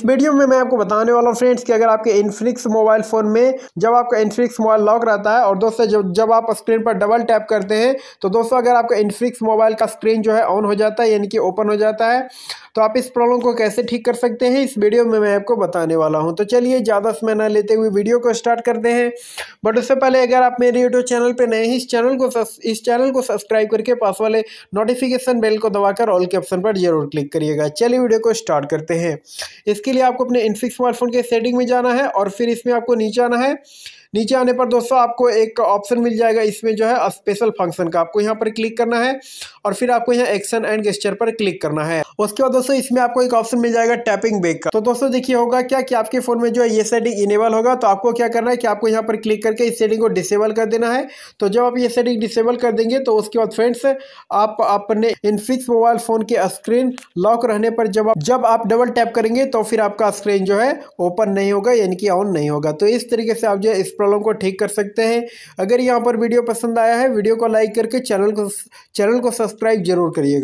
इस वीडियो में मैं आपको बताने वाला हूँ फ्रेंड्स कि अगर आपके इन्फिनिक्स मोबाइल फ़ोन में जब आपका इन्फिनिक्स मोबाइल लॉक रहता है और दोस्तों जब आप स्क्रीन पर डबल टैप करते हैं तो दोस्तों अगर आपका इन्फिनिक्स मोबाइल का स्क्रीन जो है ऑन हो जाता है यानी कि ओपन हो जाता है, तो आप इस प्रॉब्लम को कैसे ठीक कर सकते हैं इस वीडियो में मैं आपको बताने वाला हूं। तो चलिए ज़्यादा समय न लेते हुए वीडियो को स्टार्ट करते हैं। बट उससे पहले अगर आप मेरे यूट्यूब चैनल पर नए हैं इस चैनल को सब्सक्राइब करके पास वाले नोटिफिकेशन बेल को दबाकर ऑल के ऑप्शन पर जरूर क्लिक करिएगा। चलिए वीडियो को स्टार्ट करते हैं। इसके लिए आपको अपने इन्फिनिक्स मोबाइल फ़ोन के सेटिंग में जाना है और फिर इसमें आपको नीचे आना है। नीचे आने पर दोस्तों आपको एक ऑप्शन मिल जाएगा, इसमें जो है स्पेशल फंक्शन का, आपको यहाँ पर क्लिक करना है और फिर आपको यहाँ एक्शन एंड गेस्चर पर क्लिक करना है। उसके बाद दोस्तों इसमें आपको एक ऑप्शन मिल जाएगा टैपिंग बैक का। तो दोस्तों देखिए होगा क्या कि आपके फ़ोन में जो है ये सेटिंग इनेबल होगा, तो आपको क्या करना है कि आपको यहाँ पर क्लिक करके इस सेटिंग को डिसेबल कर देना है। तो जब आप ये सेटिंग डिसेबल कर देंगे तो उसके बाद फ्रेंड्स आप अपने इन्फिनिक्स मोबाइल फ़ोन के स्क्रीन लॉक रहने पर जब आप डबल टैप करेंगे तो फिर आपका स्क्रीन जो है ओपन नहीं होगा यानी कि ऑन नहीं होगा। तो इस तरीके से आप जो है प्रॉब्लम को ठीक कर सकते हैं। अगर यहाँ पर वीडियो पसंद आया है वीडियो को लाइक करके चैनल को सब्सक्राइब जरूर करिएगा।